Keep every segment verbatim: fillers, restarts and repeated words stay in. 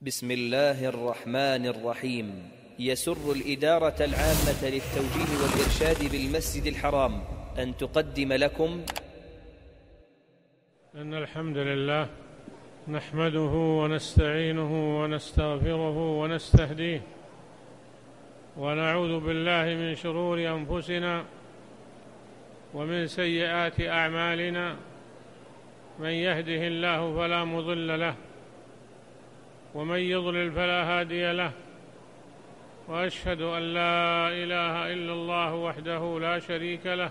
بسم الله الرحمن الرحيم. يسر الإدارة العامة للتوجيه والإرشاد بالمسجد الحرام أن تقدم لكم إن الحمد لله نحمده ونستعينه ونستغفره ونستهديه ونعوذ بالله من شرور أنفسنا ومن سيئات أعمالنا، من يهده الله فلا مضل له ومن يضلل فلا هادي له، وأشهد أن لا إله إلا الله وحده لا شريك له،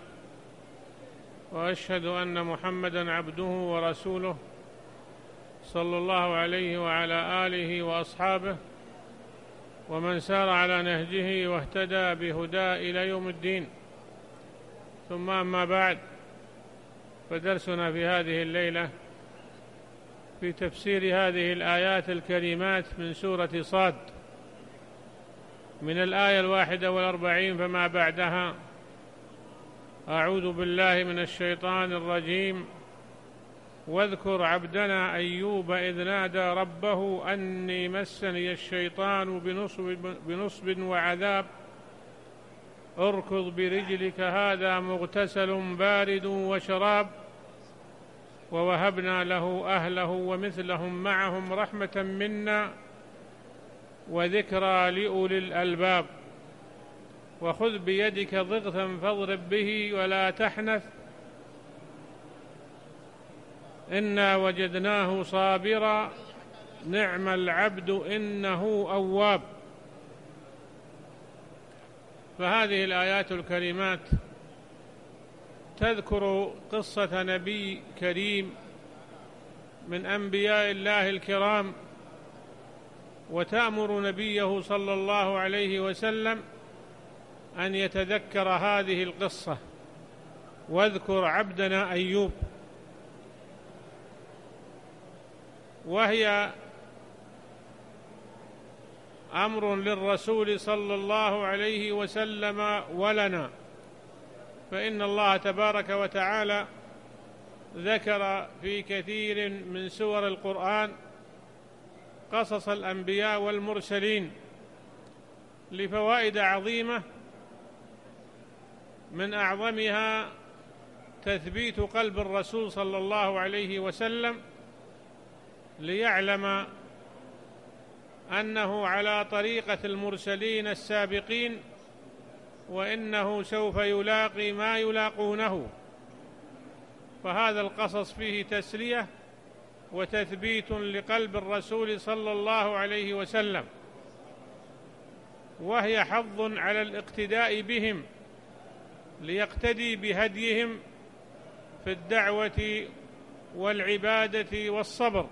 وأشهد أن محمدًا عبده ورسوله صلى الله عليه وعلى آله وأصحابه ومن سار على نهجه واهتدى بهداه إلى يوم الدين. ثم أما بعد، فدرسنا في هذه الليلة في تفسير هذه الآيات الكريمات من سورة صاد، من الآية الواحدة والأربعين فما بعدها. أعوذ بالله من الشيطان الرجيم. واذكر عبدنا أيوب إذ نادى ربه أني مسني الشيطان بنصب, بنصب وعذاب، اركض برجلك هذا مغتسل بارد وشراب، ووهبنا له أهله ومثلهم معهم رحمة منا وذكرى لأولي الألباب. وخذ بيدك ضغثا فاضرب به ولا تحنث إنا وجدناه صابرا نعم العبد إنه أواب. فهذه الآيات الكريمات تذكر قصة نبي كريم من أنبياء الله الكرام، وتأمر نبيه صلى الله عليه وسلم أن يتذكر هذه القصة. واذكر عبدنا أيوب، وهي أمر للرسول صلى الله عليه وسلم ولنا، فإن الله تبارك وتعالى ذكر في كثير من سور القرآن قصص الأنبياء والمرسلين لفوائد عظيمة، من أعظمها تثبيت قلب الرسول صلى الله عليه وسلم ليعلم أنه على طريقة المرسلين السابقين، وإنه سوف يلاقي ما يلاقونه. فهذا القصص فيه تسلية وتثبيت لقلب الرسول صلى الله عليه وسلم، وهي حظ على الاقتداء بهم ليقتدي بهديهم في الدعوة والعبادة والصبر.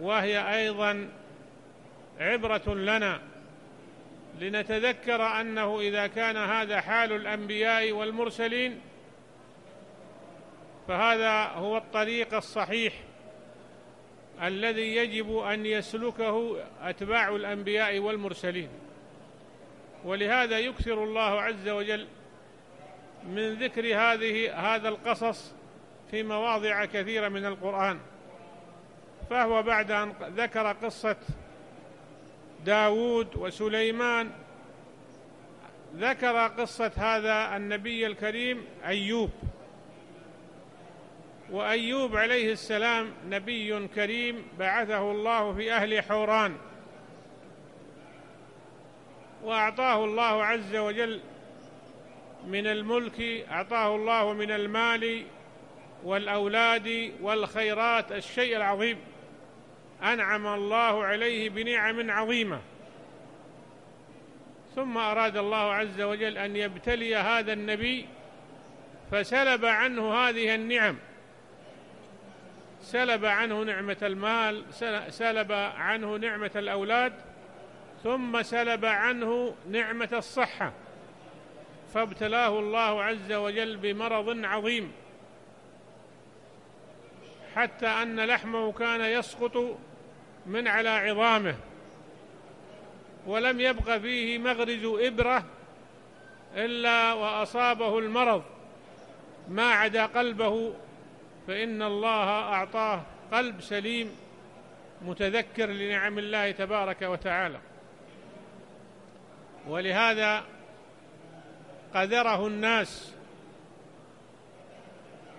وهي أيضا عبرة لنا لنتذكر أنه إذا كان هذا حال الأنبياء والمرسلين فهذا هو الطريق الصحيح الذي يجب أن يسلكه أتباع الأنبياء والمرسلين. ولهذا يكثر الله عز وجل من ذكر هذه هذا القصص في مواضع كثيرة من القرآن. فهو بعد أن ذكر قصة داود وسليمان ذكر قصة هذا النبي الكريم أيوب. وأيوب عليه السلام نبي كريم بعثه الله في أهل حوران، وأعطاه الله عز وجل من الملك، أعطاه الله من المال والأولاد والخيرات الشيء العظيم، أنعم الله عليه بنعم عظيمة. ثم أراد الله عز وجل أن يبتلي هذا النبي فسلب عنه هذه النعم، سلب عنه نعمة المال، سلب عنه نعمة الأولاد، ثم سلب عنه نعمة الصحة، فابتلاه الله عز وجل بمرض عظيم حتى أن لحمه كان يسقط من على عظامه، ولم يبق فيه مغرز إبرة إلا وأصابه المرض ما عدا قلبه، فإن الله أعطاه قلب سليم متذكر لنعم الله تبارك وتعالى، ولهذا قذره الناس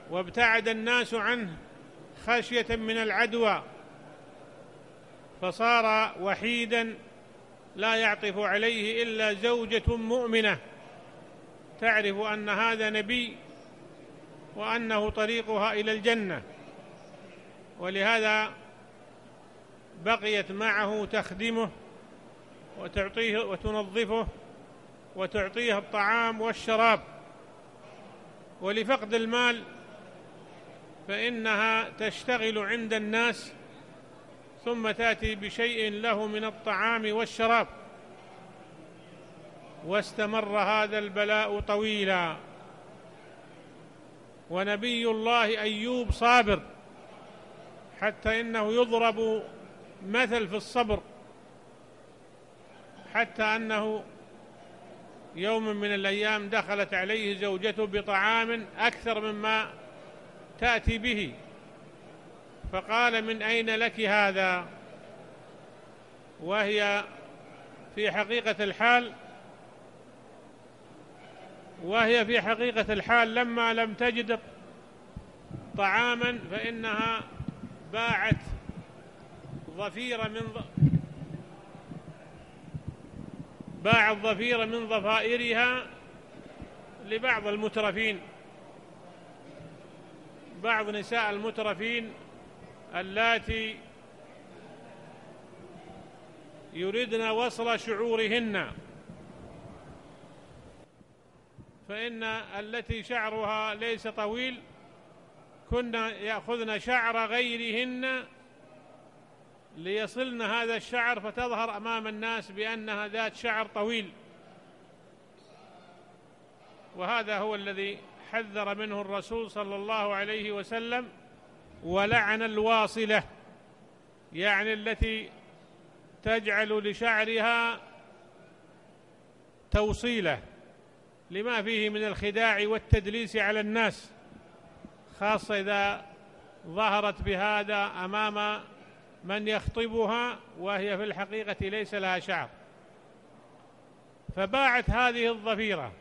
وابتعد الناس عنه خشية من العدوى، فصار وحيدا لا يعطف عليه إلا زوجة مؤمنة تعرف أن هذا نبي وأنه طريقها إلى الجنة، ولهذا بقيت معه تخدمه وتعطيه وتنظفه وتعطيه الطعام والشراب. ولفقد المال فإنها تشتغل عند الناس ثم تأتي بشيء له من الطعام والشراب. واستمر هذا البلاء طويلا، ونبي الله أيوب صابر، حتى إنه يضرب مثل في الصبر، حتى أنه يوم من الأيام دخلت عليه زوجته بطعام أكثر مما تأتي به، فقال: من أين لك هذا؟ وهي في حقيقة الحال وهي في حقيقة الحال لما لم تجد طعاما فإنها باعت ظفير من ض... باعت ظفير من ضفائرها لبعض المترفين، بعض نساء المترفين اللاتي يريدن وصل شعورهن، فإن التي شعرها ليس طويل كنا يأخذن شعر غيرهن ليصلن هذا الشعر فتظهر أمام الناس بأنها ذات شعر طويل. وهذا هو الذي حذر منه الرسول صلى الله عليه وسلم: ولعن الواصلة، يعني التي تجعل لشعرها توصيلة، لما فيه من الخداع والتدليس على الناس، خاصة إذا ظهرت بهذا أمام من يخطبها وهي في الحقيقة ليس لها شعر. فباعت هذه الظفيرة،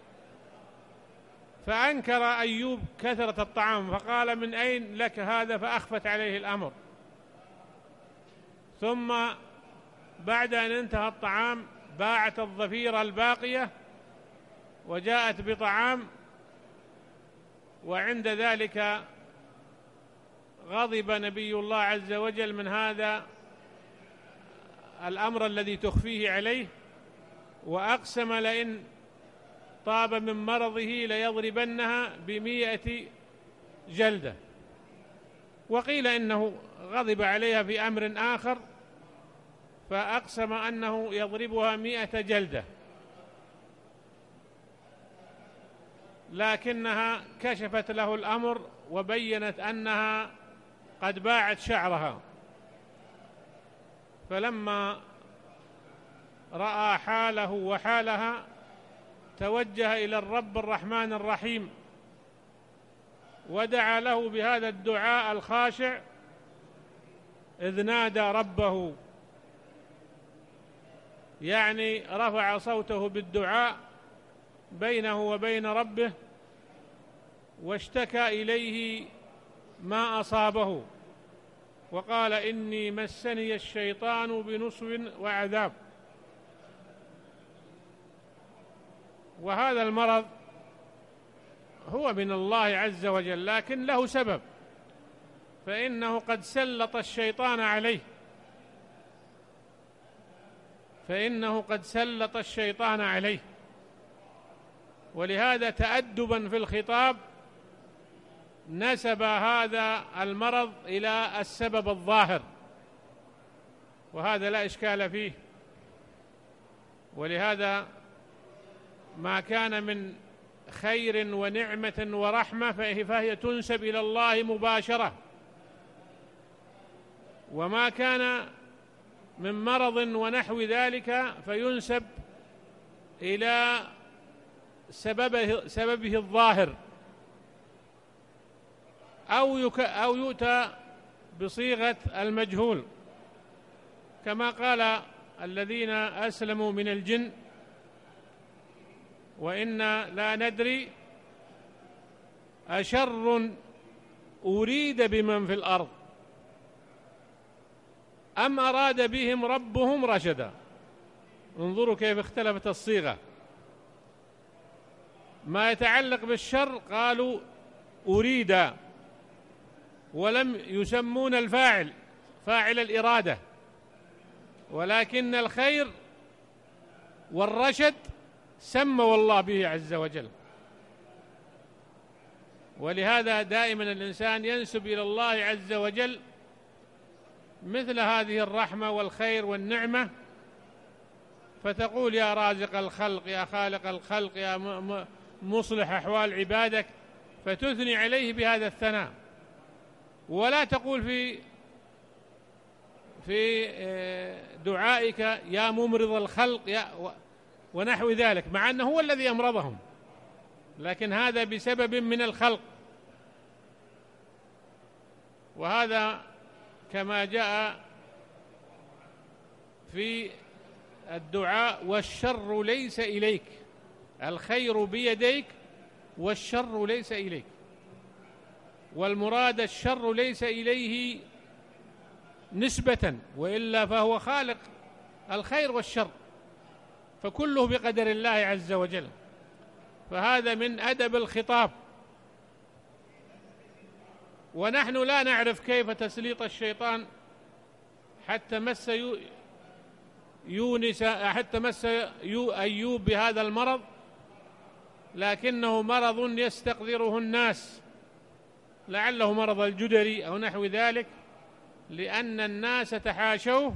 فأنكر أيوب كثرة الطعام فقال: من أين لك هذا؟ فأخفت عليه الأمر. ثم بعد أن انتهى الطعام باعت الظفيرة الباقية وجاءت بطعام، وعند ذلك غضب نبي الله عز وجل من هذا الأمر الذي تخفيه عليه، وأقسم لئن طاب من مرضه ليضربنها بمئة جلدة. وقيل إنه غضب عليها في أمر آخر فأقسم أنه يضربها مئة جلدة، لكنها كشفت له الأمر وبينت أنها قد باعت شعرها. فلما رأى حاله وحالها توجه إلى الرب الرحمن الرحيم ودعا له بهذا الدعاء الخاشع، إذ نادى ربه، يعني رفع صوته بالدعاء بينه وبين ربه واشتكى إليه ما أصابه، وقال: إني مسني الشيطان بنصب وعذاب. وهذا المرض هو من الله عز وجل، لكن له سبب، فإنه قد سلط الشيطان عليه فإنه قد سلط الشيطان عليه ولهذا تأدبا في الخطاب نسب هذا المرض إلى السبب الظاهر، وهذا لا إشكال فيه. ولهذا ما كان من خير ونعمة ورحمة فهي تنسب إلى الله مباشرة، وما كان من مرض ونحو ذلك فينسب إلى سببه, سببه الظاهر، أو, أو يؤتى بصيغة المجهول. كما قال الذين أسلموا من الجن: وإنا لا ندري أشر أريد بمن في الأرض أم أراد بهم ربهم رشدا. انظروا كيف اختلفت الصيغة. ما يتعلق بالشر قالوا أريد ولم يسمون الفاعل فاعل الإرادة، ولكن الخير والرشد سموا الله به عز وجل. ولهذا دائما الإنسان ينسب إلى الله عز وجل مثل هذه الرحمة والخير والنعمة، فتقول يا رازق الخلق، يا خالق الخلق، يا مصلح أحوال عبادك، فتثني عليه بهذا الثناء، ولا تقول في في دعائك يا ممرض الخلق يا ونحو ذلك، مع أنه هو الذي أمرضهم، لكن هذا بسبب من الخلق. وهذا كما جاء في الدعاء: والشر ليس إليك، الخير بيديك والشر ليس إليك. والمراد الشر ليس إليه نسبة، وإلا فهو خالق الخير والشر، فكله بقدر الله عز وجل. فهذا من أدب الخطاب. ونحن لا نعرف كيف تسليط الشيطان حتى مس يونس حتى مس أيوب بهذا المرض، لكنه مرض يستقذره الناس، لعله مرض الجدري أو نحو ذلك، لأن الناس تحاشوه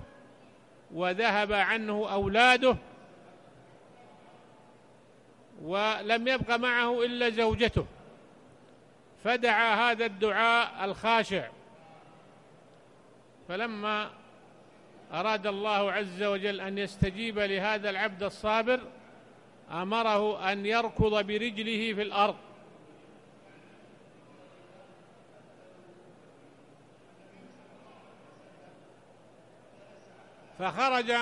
وذهب عنه أولاده، ولم يبق معه إلا زوجته، فدعا هذا الدعاء الخاشع. فلما أراد الله عز وجل أن يستجيب لهذا العبد الصابر، أمره أن يركض برجله في الأرض، فخرج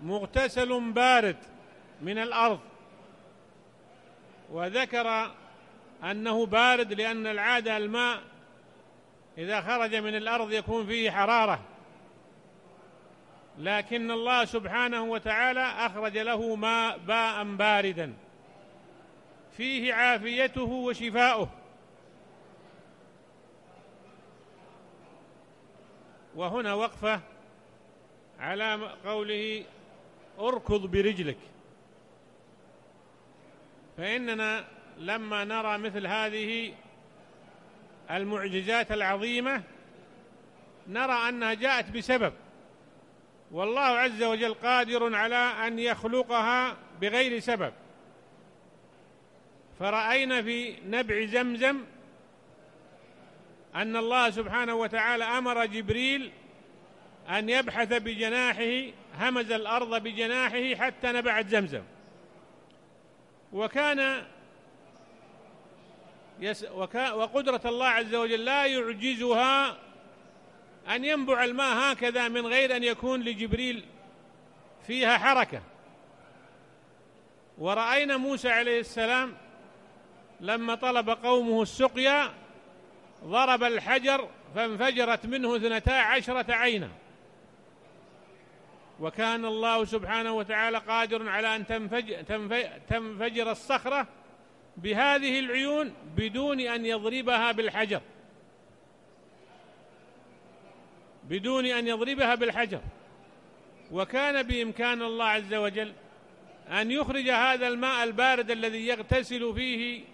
مغتسل بارد من الأرض. وذكر أنه بارد لأن العادة الماء إذا خرج من الأرض يكون فيه حرارة، لكن الله سبحانه وتعالى أخرج له ماء باء باردا فيه عافيته وشفاؤه. وهنا وقفة على قوله اركض برجلك، فإننا لما نرى مثل هذه المعجزات العظيمة نرى أنها جاءت بسبب، والله عز وجل قادر على أن يخلقها بغير سبب. فرأينا في نبع زمزم أن الله سبحانه وتعالى أمر جبريل أن يبحث بجناحه، همز الأرض بجناحه حتى نبعت زمزم، وكان يس وكا وقدرة الله عز وجل لا يعجزها أن ينبع الماء هكذا من غير أن يكون لجبريل فيها حركة. ورأينا موسى عليه السلام لما طلب قومه السقيا ضرب الحجر فانفجرت منه اثنتا عشرة عينا، وكان الله سبحانه وتعالى قادر على أن تنفجر الصخرة بهذه العيون بدون أن يضربها بالحجر بدون أن يضربها بالحجر وكان بإمكان الله عز وجل أن يخرج هذا الماء البارد الذي يغتسل فيه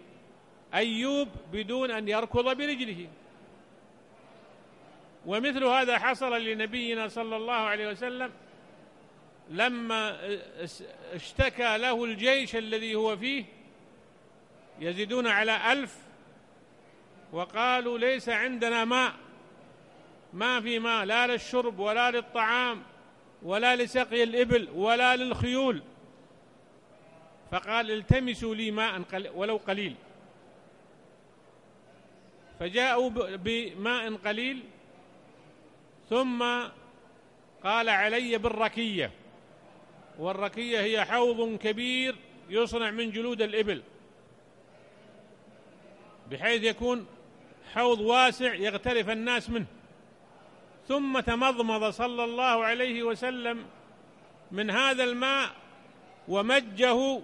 أيوب بدون أن يركض برجله. ومثل هذا حصل لنبينا صلى الله عليه وسلم لما اشتكى له الجيش الذي هو فيه يزيدون على ألف، وقالوا ليس عندنا ماء، ما في ماء لا للشرب ولا للطعام ولا لسقي الإبل ولا للخيول، فقال التمسوا لي ماء ولو قليل، فجاءوا بماء قليل. ثم قال علي بالركية، والركية هي حوض كبير يصنع من جلود الإبل بحيث يكون حوض واسع يغترف الناس منه. ثم تمضمض صلى الله عليه وسلم من هذا الماء ومجه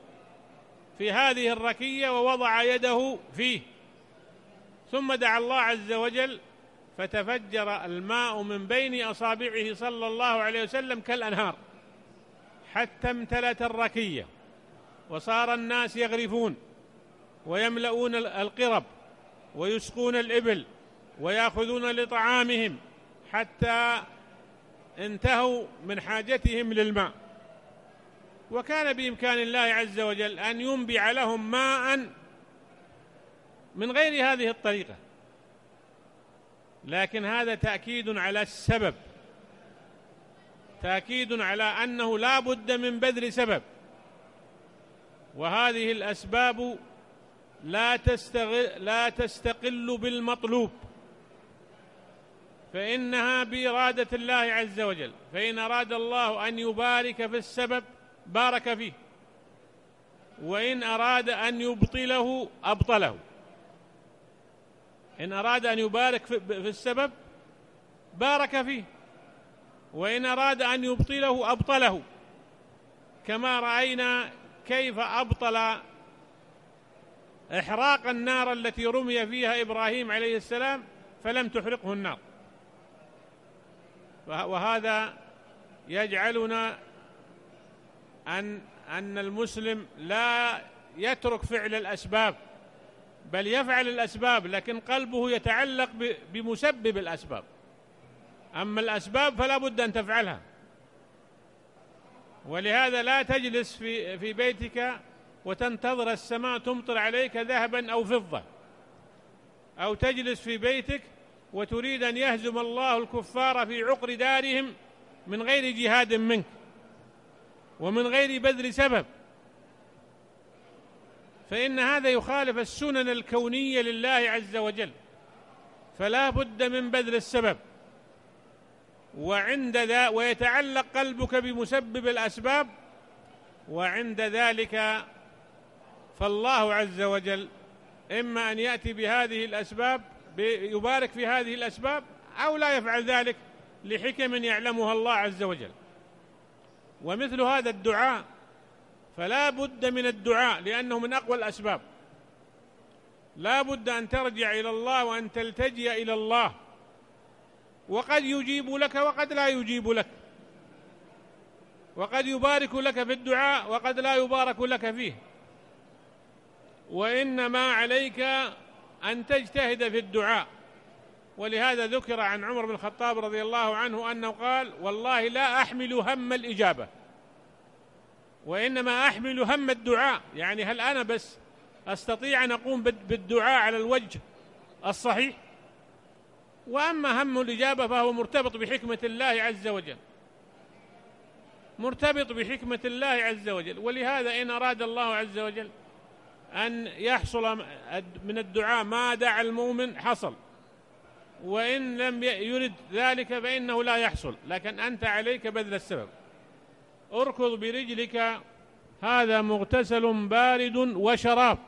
في هذه الركية ووضع يده فيه، ثم دعا الله عز وجل فتفجر الماء من بين أصابعه صلى الله عليه وسلم كالأنهار حتى امتلت الركية، وصار الناس يغرفون ويملؤون القرب ويسقون الإبل ويأخذون لطعامهم حتى انتهوا من حاجتهم للماء. وكان بإمكان الله عز وجل أن ينبع لهم ماء من غير هذه الطريقة، لكن هذا تأكيد على السبب، تأكيد على أنه لا بد من بذل سبب، وهذه الأسباب لا تستغل لا تستقل بالمطلوب، فإنها بإرادة الله عز وجل. فإن أراد الله أن يبارك في السبب بارك فيه، وإن أراد أن يبطله أبطله. إن أراد أن يبارك في السبب بارك فيه، وإن أراد أن يبطله أبطله، كما رأينا كيف أبطل إحراق النار التي رمي فيها إبراهيم عليه السلام فلم تحرقه النار. وهذا يجعلنا أن أن المسلم لا يترك فعل الأسباب، بل يفعل الأسباب لكن قلبه يتعلق بمسبب الأسباب. أما الأسباب فلا بد أن تفعلها، ولهذا لا تجلس في في بيتك وتنتظر السماء تمطر عليك ذهبا أو فضة، أو تجلس في بيتك وتريد أن يهزم الله الكفار في عقر دارهم من غير جهاد منك ومن غير بذل سبب، فإن هذا يخالف السنن الكونية لله عز وجل. فلا بد من بذل السبب، وعند ذا ويتعلق قلبك بمسبب الأسباب، وعند ذلك فالله عز وجل إما أن يأتي بهذه الأسباب يبارك في هذه الأسباب، أو لا يفعل ذلك لحكم يعلمها الله عز وجل. ومثل هذا الدعاء، فلا بد من الدعاء لأنه من أقوى الأسباب، لا بد أن ترجع إلى الله وأن تلتجئ إلى الله، وقد يجيب لك وقد لا يجيب لك، وقد يبارك لك في الدعاء وقد لا يبارك لك فيه، وإنما عليك أن تجتهد في الدعاء. ولهذا ذكر عن عمر بن الخطاب رضي الله عنه أنه قال: والله لا أحمل هم الإجابة، وإنما أحمل هم الدعاء، يعني هل أنا بس أستطيع أن أقوم بالدعاء على الوجه الصحيح؟ وأما هم الإجابة فهو مرتبط بحكمة الله عز وجل، مرتبط بحكمة الله عز وجل. ولهذا إن أراد الله عز وجل أن يحصل من الدعاء ما دعا المؤمن حصل، وإن لم يرد ذلك فإنه لا يحصل، لكن أنت عليك بذل السبب. اركض برجلك، هذا مغتسل بارد وشراب.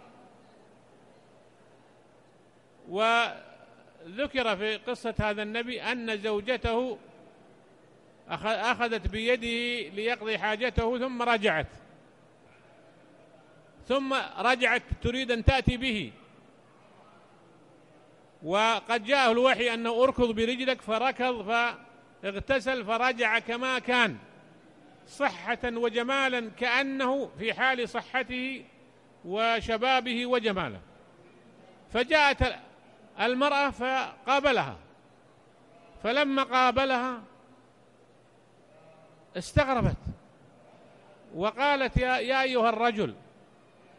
وذكر في قصة هذا النبي أن زوجته أخذت بيده ليقضي حاجته ثم رجعت، ثم رجعت تريد أن تأتي به، وقد جاءه الوحي أنه اركض برجلك، فركض فاغتسل فرجع كما كان صحة وجمالا، كأنه في حال صحته وشبابه وجماله. فجاءت المرأة فقابلها، فلما قابلها استغربت وقالت: يا, يا أيها الرجل،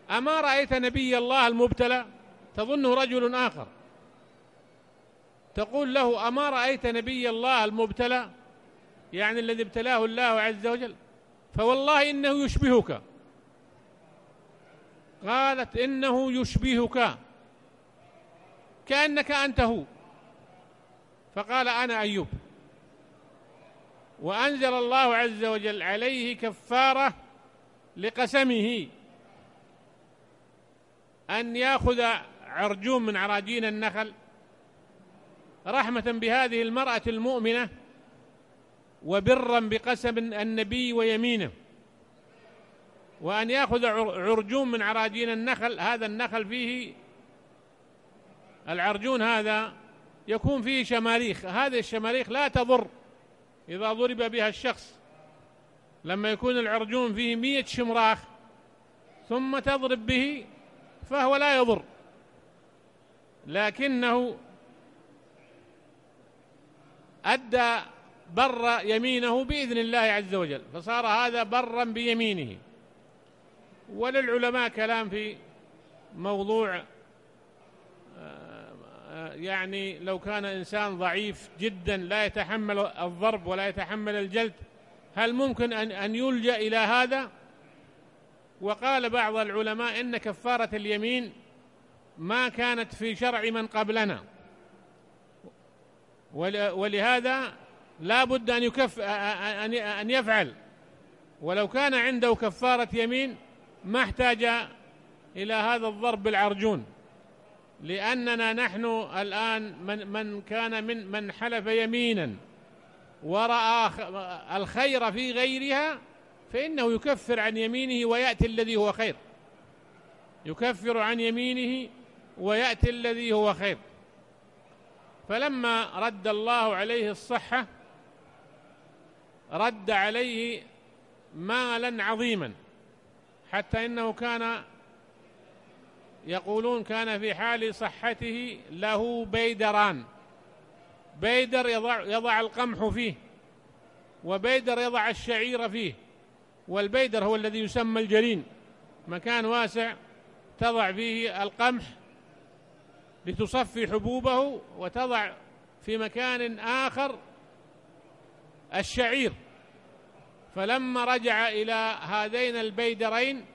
أما رأيت نبي الله المبتلى؟ تظنه رجل آخر، تقول له: أما رأيت نبي الله المبتلى، يعني الذي ابتلاه الله عز وجل؟ فوالله إنه يشبهك. قالت: إنه يشبهك كأنك أنت هو. فقال: أنا أيوب. وأنزل الله عز وجل عليه كفارة لقسمه أن يأخذ عرجوم من عراجين النخل رحمة بهذه المرأة المؤمنة وبرا بقسم النبي ويمينه، وأن يأخذ عرجون من عراجين النخل. هذا النخل فيه العرجون، هذا يكون فيه شماريخ، هذه الشماريخ لا تضر إذا ضرب بها الشخص. لما يكون العرجون فيه مئة شمراخ ثم تضرب به فهو لا يضر، لكنه أدى بر يمينه بإذن الله عز وجل، فصار هذا برا بيمينه. وللعلماء كلام في موضوع يعني لو كان إنسان ضعيف جدا لا يتحمل الضرب ولا يتحمل الجلد هل ممكن أن يلجأ إلى هذا؟ وقال بعض العلماء إن كفارة اليمين ما كانت في شرع من قبلنا، ولهذا لا بد أن, يكف أن يفعل، ولو كان عنده كفارة يمين ما احتاج إلى هذا الضرب بالعرجون، لأننا نحن الآن من, من كان من, من حلف يمينا ورأى الخير في غيرها فإنه يكفر عن يمينه ويأتي الذي هو خير، يكفر عن يمينه ويأتي الذي هو خير. فلما رد الله عليه الصحة رد عليه مالا عظيما، حتى إنه كان يقولون كان في حال صحته له بيدران، بيدر يضع, يضع القمح فيه وبيدر يضع الشعير فيه، والبيدر هو الذي يسمى الجلين، مكان واسع تضع فيه القمح لتصفي حبوبه، وتضع في مكان آخر الشعير. فلما رجع إلى هذين البيدرين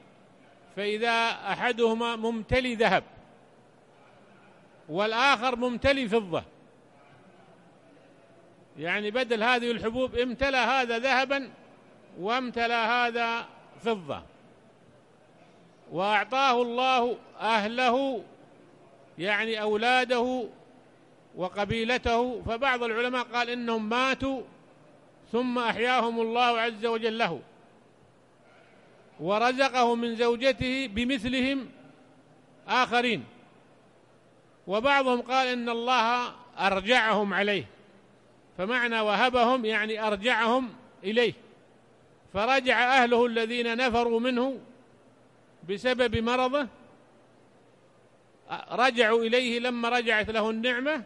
فإذا أحدهما ممتلي ذهب والآخر ممتلي فضة، يعني بدل هذه الحبوب امتلى هذا ذهبا وامتلى هذا فضة. وأعطاه الله أهله يعني أولاده وقبيلته، فبعض العلماء قال إنهم ماتوا ثم أحياهم الله عز وجل له، ورزقه من زوجته بمثلهم آخرين، وبعضهم قال إن الله أرجعهم عليه، فمعنى وهبهم يعني أرجعهم إليه، فرجع أهله الذين نفروا منه بسبب مرضه، رجعوا إليه لما رجعت له النعمة،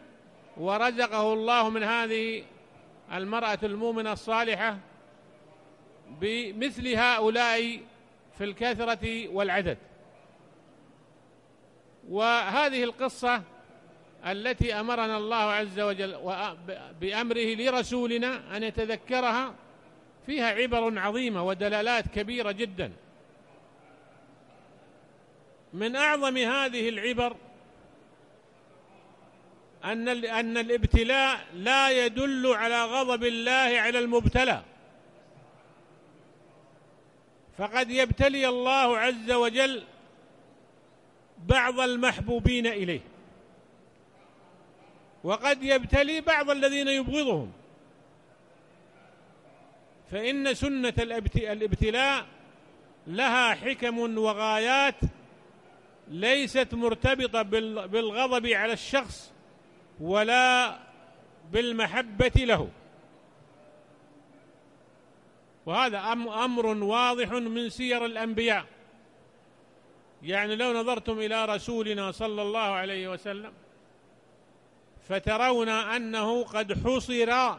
ورزقه الله من هذه المرأة المؤمنة الصالحة بمثل هؤلاء في الكثرة والعدد. وهذه القصة التي أمرنا الله عز وجل بأمره لرسولنا أن يتذكرها فيها عبر عظيمة ودلالات كبيرة جدا. من أعظم هذه العبر أن أن الابتلاء لا يدل على غضب الله على المبتلى، فقد يبتلي الله عز وجل بعض المحبوبين إليه، وقد يبتلي بعض الذين يبغضهم، فإن سنة الابتلاء لها حكم وغايات ليست مرتبطة بالغضب على الشخص ولا بالمحبة له، وهذا أمر واضح من سير الأنبياء. يعني لو نظرتم إلى رسولنا صلى الله عليه وسلم فترون أنه قد حصر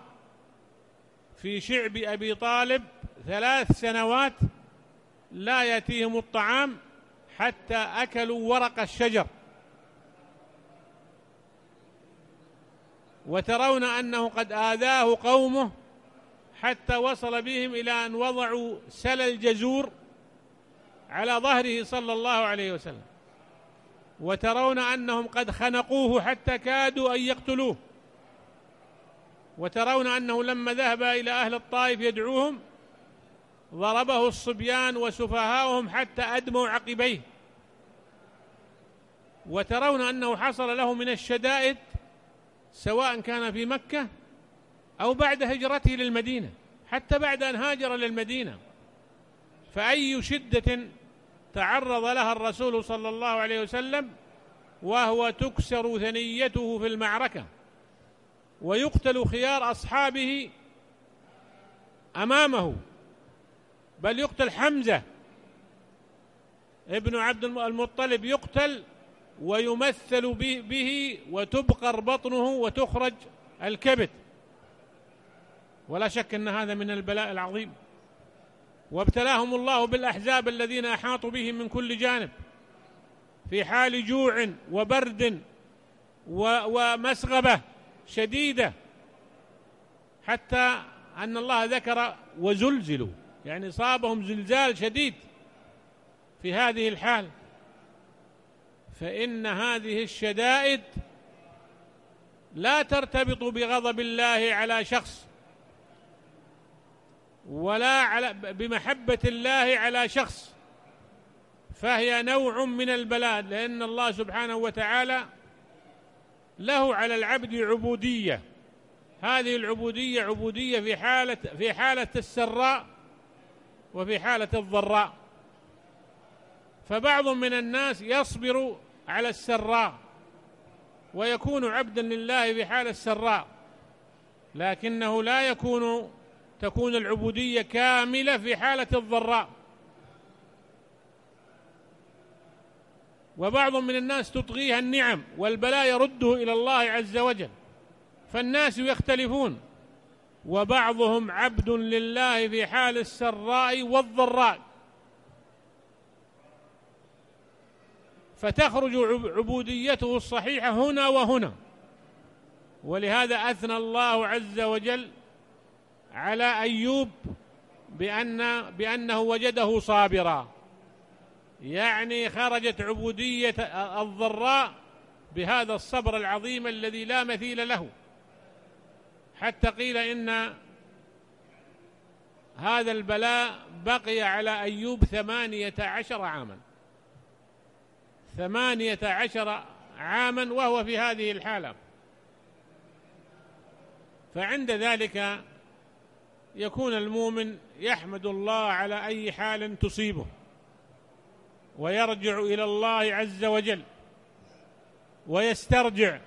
في شعب أبي طالب ثلاث سنوات لا يأتيهم الطعام حتى أكلوا ورق الشجر، وترون أنه قد آذاه قومه حتى وصل بهم إلى أن وضعوا سل الجزور على ظهره صلى الله عليه وسلم، وترون أنهم قد خنقوه حتى كادوا أن يقتلوه، وترون أنه لما ذهب إلى أهل الطائف يدعوهم ضربه الصبيان وسفهاؤهم حتى أدموا عقبيه، وترون أنه حصل له من الشدائد سواء كان في مكة أو بعد هجرته للمدينة، حتى بعد أن هاجر للمدينة. فأي شدة تعرض لها الرسول صلى الله عليه وسلم وهو تكسر ثنيته في المعركة ويقتل خيار أصحابه أمامه، بل يقتل حمزة ابن عبد المطلب يقتل ويمثل به وتبقر بطنه وتخرج الكبد، ولا شك أن هذا من البلاء العظيم. وابتلاهم الله بالأحزاب الذين أحاطوا بهم من كل جانب في حال جوع وبرد ومسغبة شديدة، حتى أن الله ذكر وزلزلوا، يعني صابهم زلزال شديد في هذه الحال. فإن هذه الشدائد لا ترتبط بغضب الله على شخص ولا على بمحبة الله على شخص، فهي نوع من البلاء، لأن الله سبحانه وتعالى له على العبد عبودية، هذه العبودية عبودية في حالة في حالة السراء وفي حالة الضراء. فبعض من الناس يصبر على السراء ويكون عبدا لله في حال السراء، لكنه لا يكون تكون العبودية كاملة في حالة الضراء. وبعض من الناس تطغيها النعم والبلاء يرده إلى الله عز وجل، فالناس يختلفون، وبعضهم عبد لله في حال السراء والضراء، فتخرج عبوديته الصحيحة هنا وهنا. ولهذا أثنى الله عز وجل على أيوب بأن بأنه وجده صابرا، يعني خرجت عبودية الضراء بهذا الصبر العظيم الذي لا مثيل له، حتى قيل إن هذا البلاء بقي على أيوب ثمانية عشر عاما ثمانية عشر عاما وهو في هذه الحالة. فعند ذلك يكون المؤمن يحمد الله على أي حال تصيبه ويرجع إلى الله عز وجل ويسترجع،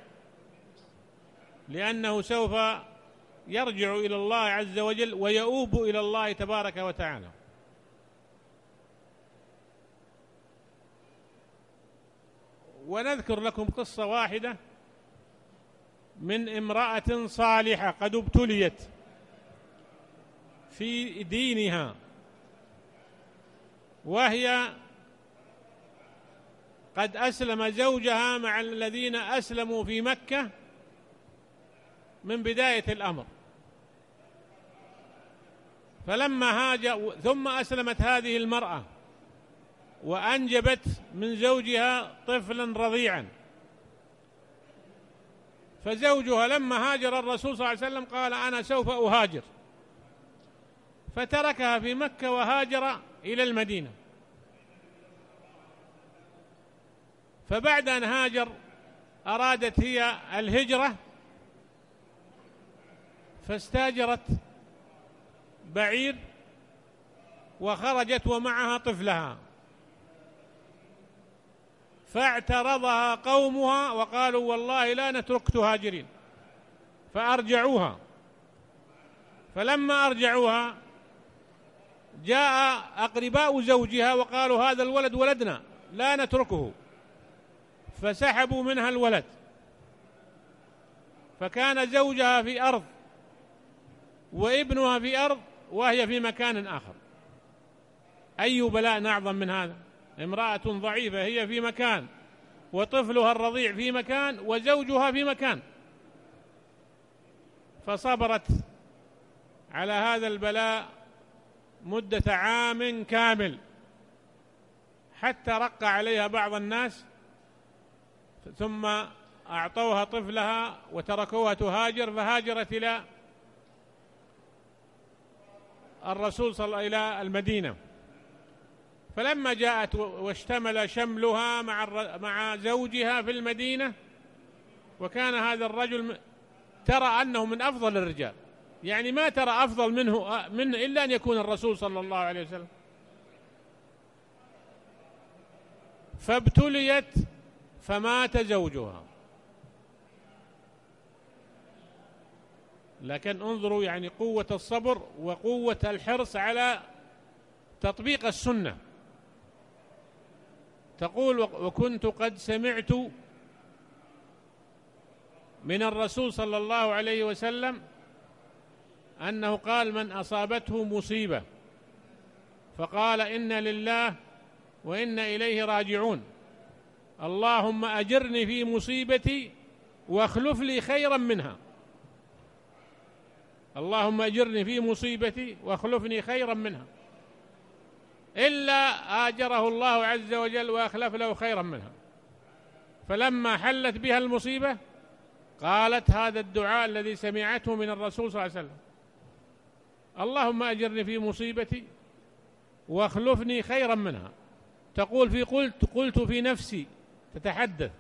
لأنه سوف يرجع إلى الله عز وجل ويؤوب إلى الله تبارك وتعالى. ونذكر لكم قصة واحدة من امرأة صالحة قد ابتليت في دينها، وهي قد أسلم زوجها مع الذين أسلموا في مكة من بداية الأمر، فلما هاجر ثم أسلمت هذه المرأة وأنجبت من زوجها طفلا رضيعا، فزوجها لما هاجر الرسول صلى الله عليه وسلم قال أنا سوف أهاجر، فتركها في مكة وهاجر إلى المدينة. فبعد أن هاجر أرادت هي الهجرة، فاستاجرت بعير وخرجت ومعها طفلها، فاعترضها قومها وقالوا والله لا نترك تهاجرين، فأرجعوها. فلما أرجعوها جاء أقرباء زوجها وقالوا هذا الولد ولدنا لا نتركه، فسحبوا منها الولد، فكان زوجها في أرض وابنها في أرض وهي في مكان آخر. أي بلاء أعظم من هذا؟ امرأة ضعيفة هي في مكان وطفلها الرضيع في مكان وزوجها في مكان. فصبرت على هذا البلاء مدة عام كامل، حتى رق عليها بعض الناس ثم أعطوها طفلها وتركوها تهاجر، فهاجرت إلى الرسول صلى الله عليه وسلم إلى المدينة، فلما جاءت واشتمل شملها مع مع زوجها في المدينة، وكان هذا الرجل ترى أنه من أفضل الرجال، يعني ما ترى أفضل منه, منه إلا أن يكون الرسول صلى الله عليه وسلم، فابتليت فمات زوجها. لكن انظروا يعني قوة الصبر وقوة الحرص على تطبيق السنة. تقول: وكنت قد سمعت من الرسول صلى الله عليه وسلم أنه قال: من أصابته مصيبة فقال إنا لله وإنا إليه راجعون، اللهم أجرني في مصيبتي واخلف لي خيرا منها، اللهم أجرني في مصيبتي واخلفني خيرا منها، إلا آجره الله عز وجل وأخلف له خيرا منها. فلما حلت بها المصيبة قالت هذا الدعاء الذي سمعته من الرسول صلى الله عليه وسلم: اللهم أجرني في مصيبتي واخلفني خيرا منها. تقول: في قلت قلت في نفسي، تتحدث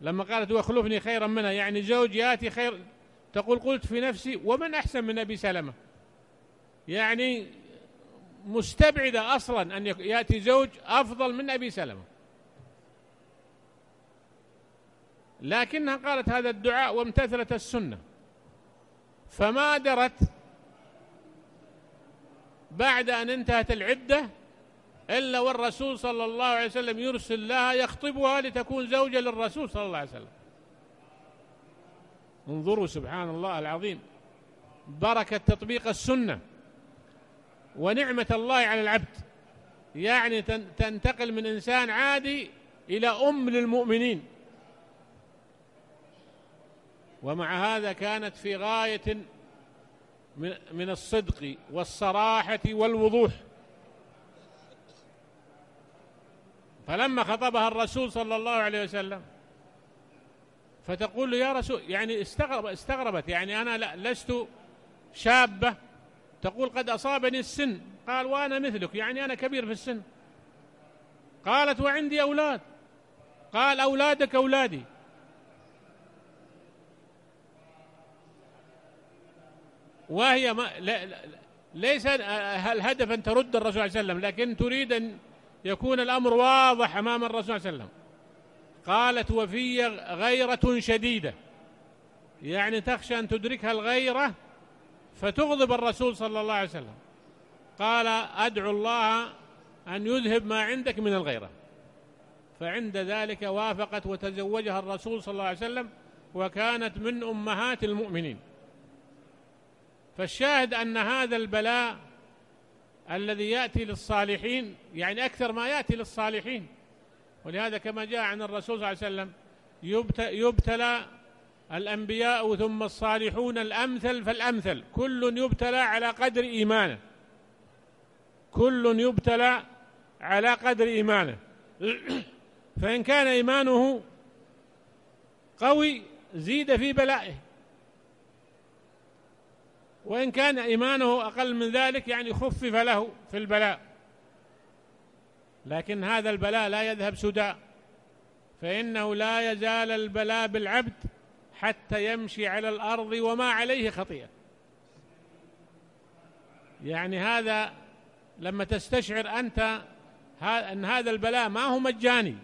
لما قالت واخلفني خيرا منها، يعني زوجياتي خير. تقول: قلت في نفسي ومن أحسن من أبي سلمة، يعني مستبعدة أصلا أن يأتي زوج أفضل من أبي سلمة، لكنها قالت هذا الدعاء وامتثلت السنة. فما درت بعد أن انتهت العدة إلا والرسول صلى الله عليه وسلم يرسل لها يخطبها لتكون زوجة للرسول صلى الله عليه وسلم. انظروا سبحان الله العظيم، بركة تطبيق السنة ونعمة الله على العبد، يعني تنتقل من إنسان عادي إلى أم للمؤمنين. ومع هذا كانت في غاية من الصدق والصراحة والوضوح. فلما خطبها الرسول صلى الله عليه وسلم فتقول له: يا رسول، يعني استغرب استغربت يعني أنا لا لست شابة، تقول: قد أصابني السن. قال: وأنا مثلك، يعني أنا كبير في السن. قالت: وعندي أولاد. قال: أولادك أولادي. وهي ما لا ليس الهدف أن ترد الرسول صلى الله عليه وسلم، لكن تريد أن يكون الأمر واضح أمام الرسول صلى الله عليه وسلم. قالت: وفي غيرة شديدة، يعني تخشى أن تدركها الغيرة فتغضب الرسول صلى الله عليه وسلم. قال: أدعو الله أن يذهب ما عندك من الغيرة. فعند ذلك وافقت وتزوجها الرسول صلى الله عليه وسلم، وكانت من أمهات المؤمنين. فالشاهد أن هذا البلاء الذي يأتي للصالحين يعني أكثر ما يأتي للصالحين، ولهذا كما جاء عن الرسول صلى الله عليه وسلم: يبتلى الأنبياء ثم الصالحون الأمثل فالأمثل، كل يبتلى على قدر إيمانه، كل يبتلى على قدر إيمانه. فإن كان إيمانه قوي زيد في بلائه، وإن كان إيمانه أقل من ذلك يعني خفف له في البلاء. لكن هذا البلاء لا يذهب سدى، فإنه لا يزال البلاء بالعبد حتى يمشي على الأرض وما عليه خطيئة. يعني هذا لما تستشعر أنت أن هذا البلاء ما هو مجاني،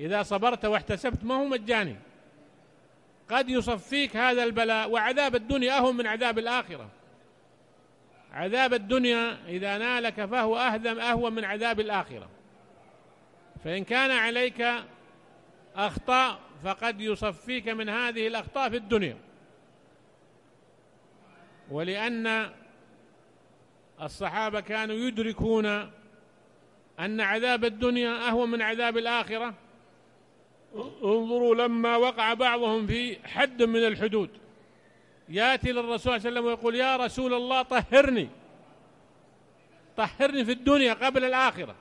إذا صبرت واحتسبت ما هو مجاني، قد يصفيك هذا البلاء. وعذاب الدنيا أهم من عذاب الآخرة، عذاب الدنيا إذا نالك فهو أهون أهون من عذاب الآخرة. فإن كان عليك أخطاء فقد يصفيك من هذه الأخطاء في الدنيا. ولأن الصحابة كانوا يدركون أن عذاب الدنيا أهون من عذاب الآخرة، انظروا لما وقع بعضهم في حد من الحدود يأتي للرسول صلى الله عليه وسلم ويقول: يا رسول الله طهرني، طهرني في الدنيا قبل الآخرة،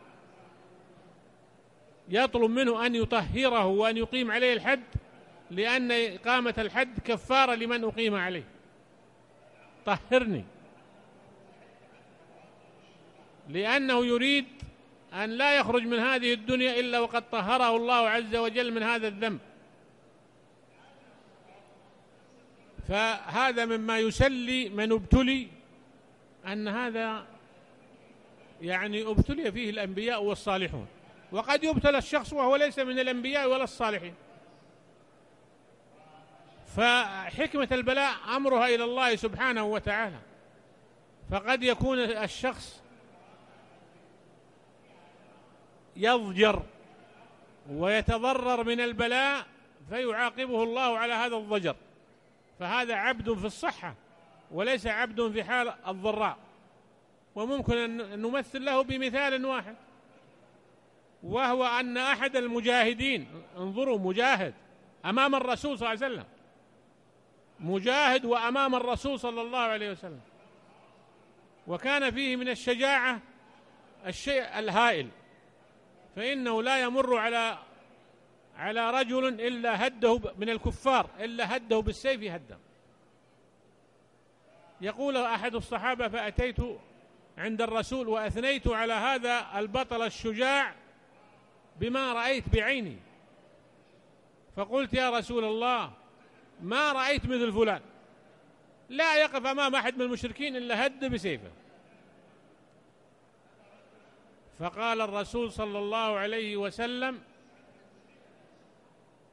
يطلب منه أن يطهره وأن يقيم عليه الحد، لأن إقامة الحد كفارة لمن أقيم عليه. طهرني، لأنه يريد أن لا يخرج من هذه الدنيا إلا وقد طهره الله عز وجل من هذا الذنب. فهذا مما يسلي من ابتلي، أن هذا يعني ابتلي فيه الأنبياء والصالحون، وقد يبتلى الشخص وهو ليس من الأنبياء ولا الصالحين. فحكمة البلاء أمرها إلى الله سبحانه وتعالى، فقد يكون الشخص يضجر ويتضرر من البلاء فيعاقبه الله على هذا الضجر، فهذا عبد في الصحة وليس عبد في حال الضراء. وممكن أن نمثل له بمثال واحد، وهو أن أحد المجاهدين، انظروا مجاهد أمام الرسول صلى الله عليه وسلم، مجاهد وأمام الرسول صلى الله عليه وسلم، وكان فيه من الشجاعة الشيء الهائل، فإنه لا يمر على على رجل إلا هده من الكفار إلا هده بالسيف هدا. يقول أحد الصحابة: فأتيت عند الرسول وأثنيت على هذا البطل الشجاع بما رأيت بعيني، فقلت: يا رسول الله، ما رأيت مثل فلان، لا يقف أمام أحد من المشركين إلا هد بسيفه. فقال الرسول صلى الله عليه وسلم: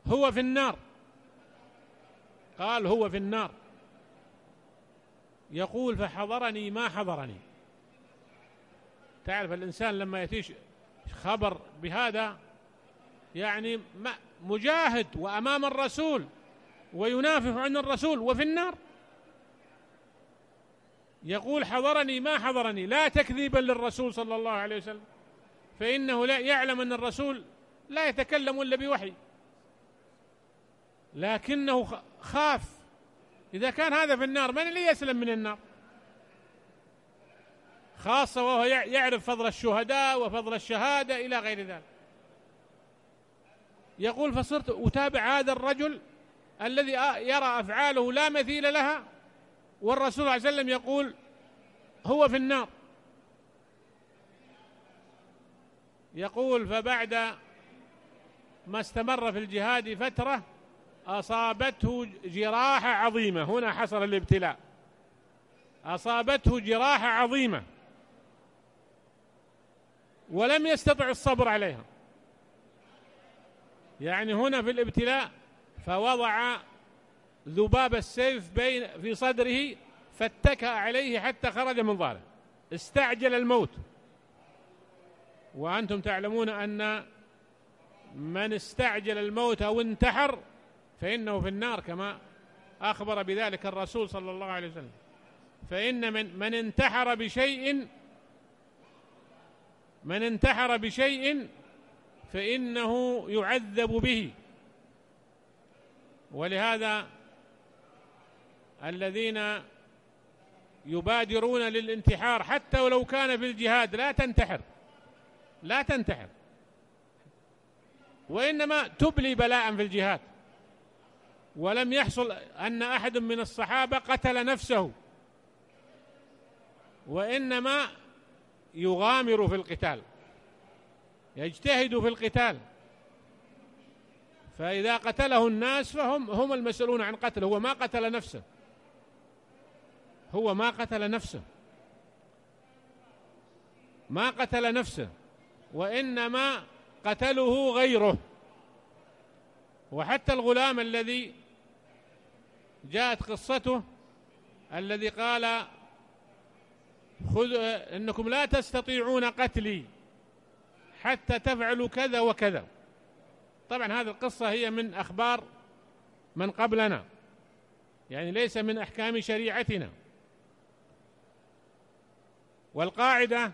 هو في النار. قال: هو في النار. يقول: فحضرني ما حضرني. تعرف الإنسان لما يأتيش خبر بهذا، يعني مجاهد وأمام الرسول وينافع عن الرسول وفي النار، يقول: حضرني ما حضرني، لا تكذيبا للرسول صلى الله عليه وسلم، فإنه لا يعلم أن الرسول لا يتكلم إلا بوحي، لكنه خاف، إذا كان هذا في النار من اللي يسلم من النار، خاصة وهو يعرف فضل الشهداء وفضل الشهادة إلى غير ذلك. يقول: فصرت أتابع هذا الرجل الذي يرى أفعاله لا مثيل لها، والرسول عليه وسلم يقول: هو في النار. يقول: فبعد ما استمر في الجهاد فترة أصابته جراحة عظيمة، هنا حصل الابتلاء، أصابته جراحة عظيمة ولم يستطع الصبر عليها، يعني هنا في الابتلاء، فوضع ذباب السيف بين في صدره فاتكأ عليه حتى خرج من ظهره، استعجل الموت. وأنتم تعلمون أن من استعجل الموت أو انتحر فإنه في النار، كما أخبر بذلك الرسول صلى الله عليه وسلم، فإن من, من انتحر بشيء من انتحر بشيء فإنه يعذب به. ولهذا الذين يبادرون للانتحار حتى ولو كان في الجهاد، لا تنتحر لا تنتحر وإنما تبلي بلاء في الجهاد. ولم يحصل أن أحد من الصحابة قتل نفسه، وإنما يغامر في القتال، يجتهد في القتال، فإذا قتله الناس فهم هم المسؤولون عن قتله، هو ما قتل نفسه هو ما قتل نفسه ما قتل نفسه وإنما قتله غيره. وحتى الغلام الذي جاءت قصته، الذي قال: خذ إنكم لا تستطيعون قتلي حتى تفعلوا كذا وكذا. طبعا هذه القصة هي من أخبار من قبلنا، يعني ليس من أحكام شريعتنا. والقاعدة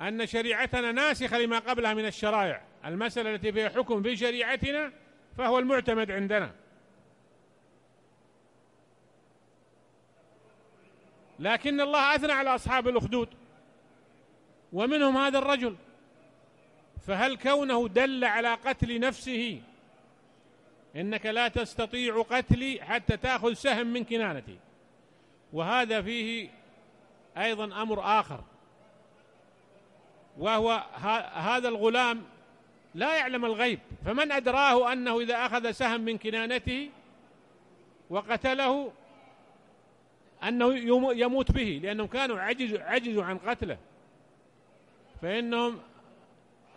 أن شريعتنا ناسخة لما قبلها من الشرائع، المسألة التي فيها حكم في شريعتنا فهو المعتمد عندنا. لكن الله أثنى على أصحاب الأخدود ومنهم هذا الرجل، فهل كونه دل على قتل نفسه؟ إنك لا تستطيع قتلي حتى تأخذ سهم من كنانتي. وهذا فيه أيضا أمر آخر، وهو هذا الغلام لا يعلم الغيب، فمن أدراه أنه إذا أخذ سهم من كنانته وقتله أنه يموت به، لأنهم كانوا عجزوا, عجزوا عن قتله، فإنهم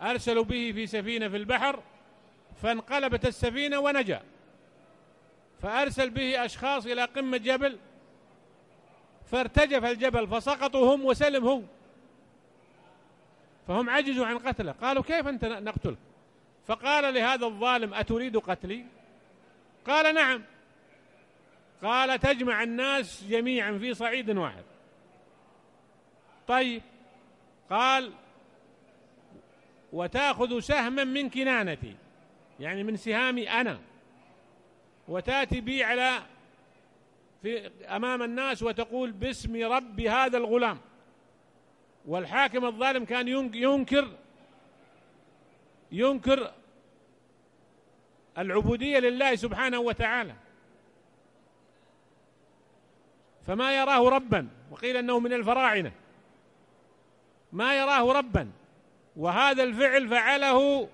أرسلوا به في سفينة في البحر فانقلبت السفينة ونجا، فأرسل به أشخاص إلى قمة جبل فارتجف الجبل فسقطوا هم وسلم هو، فهم عجزوا عن قتله. قالوا كيف أنت نقتلك؟ فقال لهذا الظالم أتريد قتلي؟ قال نعم. قال تجمع الناس جميعا في صعيد واحد. طيب. قال وتأخذ سهما من كنانتي، يعني من سهامي أنا، وتأتي بي على في أمام الناس وتقول باسم رب هذا الغلام. والحاكم الظالم كان ينكر ينكر العبودية لله سبحانه وتعالى، فما يراه ربا، وقيل أنه من الفراعنة، ما يراه ربا، وهذا الفعل فعله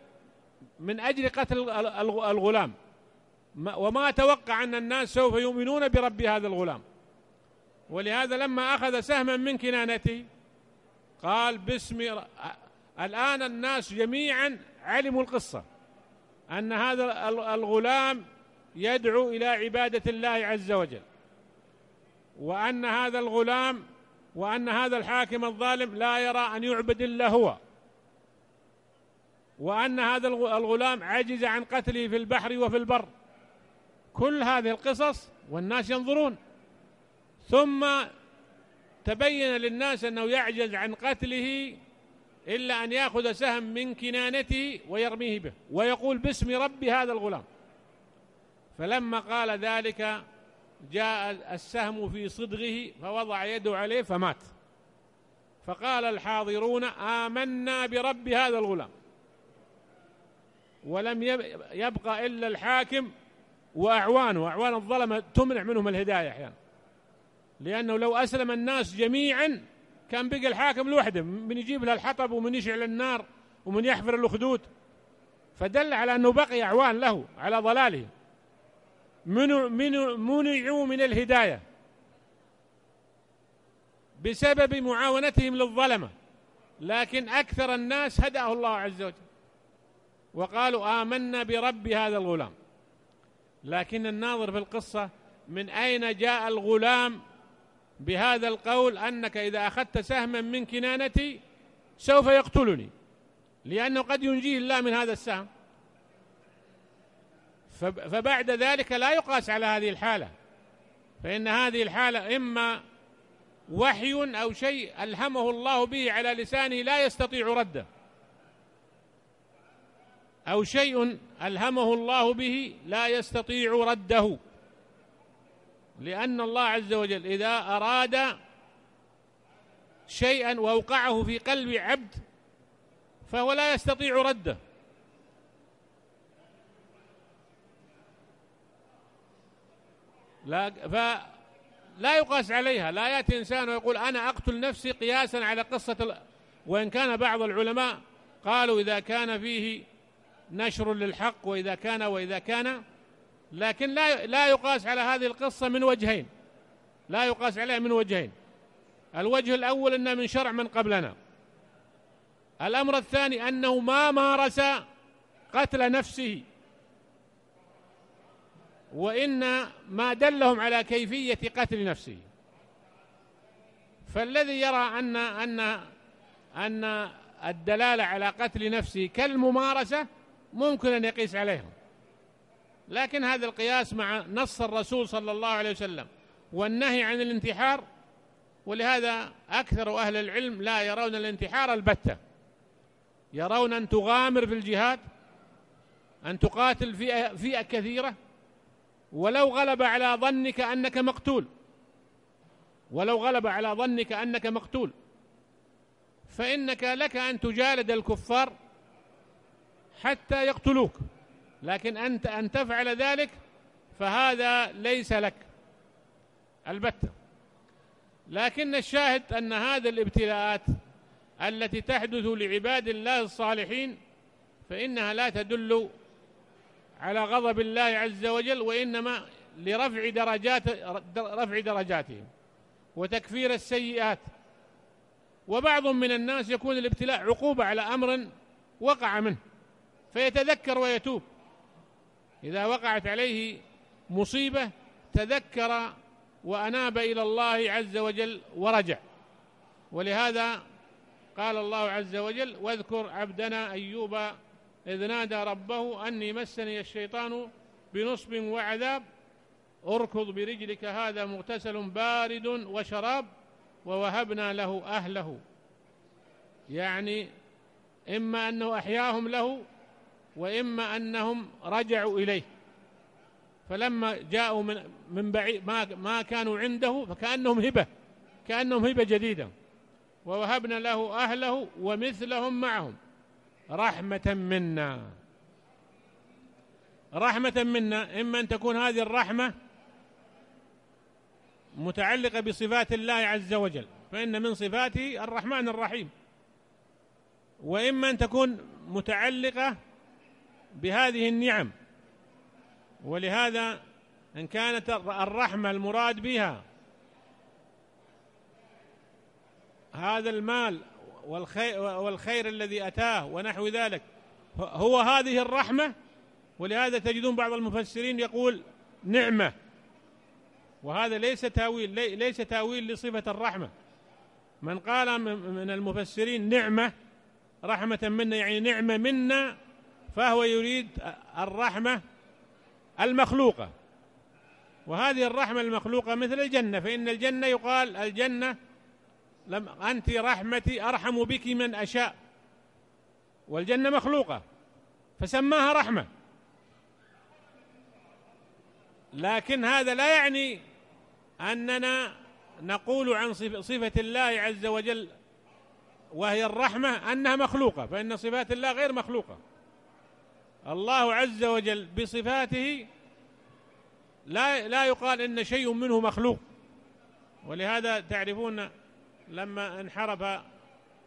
من أجل قتل الغلام، وما توقع أن الناس سوف يؤمنون برب هذا الغلام. ولهذا لما أخذ سهما من كنانته قال باسم، الآن الناس جميعا علموا القصة، أن هذا الغلام يدعو إلى عبادة الله عز وجل، وأن هذا الغلام وأن هذا الحاكم الظالم لا يرى أن يعبد إلا هو، وأن هذا الغلام عجز عن قتله في البحر وفي البر. كل هذه القصص والناس ينظرون، ثم تبين للناس أنه يعجز عن قتله إلا أن يأخذ سهم من كنانته ويرميه به ويقول باسم رب هذا الغلام. فلما قال ذلك جاء السهم في صدغه فوضع يده عليه فمات. فقال الحاضرون آمنا برب هذا الغلام. ولم يبقى إلا الحاكم وأعوانه، أعوان الظلمة تمنع منهم الهداية أحيانا، لأنه لو أسلم الناس جميعا كان بقى الحاكم لوحده، من يجيب له الحطب ومن يشعل النار ومن يحفر الأخدود، فدل على أنه بقي أعوان له على ضلاله، منعوا من الهداية بسبب معاونتهم للظلمة. لكن أكثر الناس هداه الله عز وجل وقالوا آمنا برب هذا الغلام. لكن الناظر في القصة من أين جاء الغلام بهذا القول أنك إذا أخذت سهما من كنانتي سوف يقتلني، لأنه قد ينجيه الله من هذا السهم. فبعد ذلك لا يقاس على هذه الحالة، فإن هذه الحالة إما وحي أو شيء ألهمه الله به على لسانه لا يستطيع رده، أو شيء ألهمه الله به لا يستطيع رده، لأن الله عز وجل إذا أراد شيئا وأوقعه في قلب عبد فهو لا يستطيع رده. لا فلا يقاس عليها، لا يأتي إنسان ويقول أنا أقتل نفسي قياسا على قصة. وإن كان بعض العلماء قالوا إذا كان فيه نشر للحق وإذا كان وإذا كان، لكن لا لا يقاس على هذه القصة من وجهين، لا يقاس عليها من وجهين. الوجه الأول أنه من شرع من قبلنا، الأمر الثاني أنه ما مارس قتل نفسه، وإن ما دلهم على كيفية قتل نفسه. فالذي يرى أن أن أن الدلالة على قتل نفسه كالممارسة ممكن أن يقيس عليهم، لكن هذا القياس مع نص الرسول صلى الله عليه وسلم والنهي عن الانتحار. ولهذا أكثر أهل العلم لا يرون الانتحار البتة، يرون أن تغامر في الجهاد، أن تقاتل فئة, فئة كثيرة، ولو غلب على ظنك أنك مقتول، ولو غلب على ظنك أنك مقتول فإنك لك أن تجالد الكفار حتى يقتلوك، لكن أنت أن تفعل ذلك فهذا ليس لك البتة. لكن الشاهد أن هذه الابتلاءات التي تحدث لعباد الله الصالحين فإنها لا تدل على غضب الله عز وجل، وإنما لرفع درجات رفع درجاتهم وتكفير السيئات. وبعض من الناس يكون الابتلاء عقوبة على أمر وقع منه فيتذكر ويتوب، إذا وقعت عليه مصيبة تذكر وأناب إلى الله عز وجل ورجع. ولهذا قال الله عز وجل: واذكر عبدنا أيوب إذ نادى ربه أني مسني الشيطان بنصب وعذاب، اركض برجلك هذا مغتسل بارد وشراب ووهبنا له أهله. يعني إما أنه أحياهم له وإما أنهم رجعوا إليه، فلما جاءوا من من بعيد ما كانوا عنده فكأنهم هبة كأنهم هبة جديدة. ووهبنا له أهله ومثلهم معهم رحمة منا رحمة منا إما أن تكون هذه الرحمة متعلقة بصفات الله عز وجل، فإن من صفاته الرحمن الرحيم، وإما أن تكون متعلقة بهذه النعم. ولهذا إن كانت الرحمة المراد بها هذا المال والخير, والخير الذي أتاه ونحو ذلك هو هذه الرحمة، ولهذا تجدون بعض المفسرين يقول نعمة، وهذا ليس تاويل ليس تاويل لصفة الرحمة. من قال من المفسرين نعمة رحمة منا يعني نعمة منا، فهو يريد الرحمة المخلوقة، وهذه الرحمة المخلوقة مثل الجنة، فإن الجنة يقال الجنة لم أنت رحمتي أرحم بك من أشاء، والجنة مخلوقة فسماها رحمة. لكن هذا لا يعني أننا نقول عن صفة الله عز وجل وهي الرحمة أنها مخلوقة، فإن صفات الله غير مخلوقة. الله عز وجل بصفاته لا لا يقال إن شيء منه مخلوق. ولهذا تعرفون لما انحرف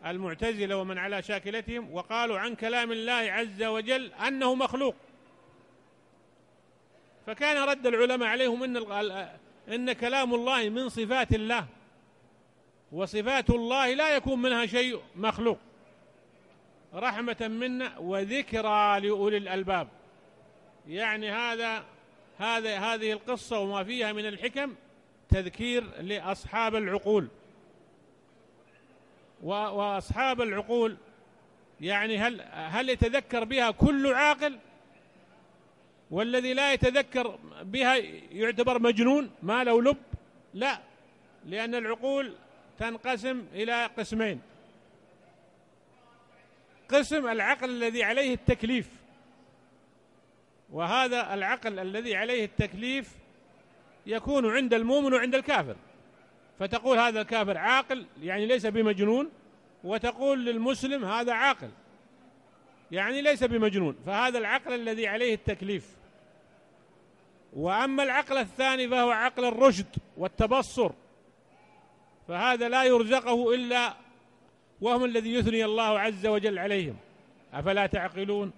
المعتزلة ومن على شاكلتهم وقالوا عن كلام الله عز وجل أنه مخلوق، فكان رد العلماء عليهم إن, إن كلام الله من صفات الله، وصفات الله لا يكون منها شيء مخلوق. رحمة منا وذكرى لأولي الألباب، يعني هذا هذا هذه القصة وما فيها من الحكم تذكير لأصحاب العقول. وأصحاب العقول يعني هل هل يتذكر بها كل عاقل، والذي لا يتذكر بها يعتبر مجنون ما له لب؟ لا، لأن العقول تنقسم إلى قسمين: قسم العقل الذي عليه التكليف، وهذا العقل الذي عليه التكليف يكون عند المؤمن وعند الكافر، فتقول هذا الكافر عاقل يعني ليس بمجنون، وتقول للمسلم هذا عاقل يعني ليس بمجنون، فهذا العقل الذي عليه التكليف. وأما العقل الثاني فهو عقل الرشد والتبصر، فهذا لا يرزقه إلا وهم الذي يثني الله عز وجل عليهم: أفلا تعقلون،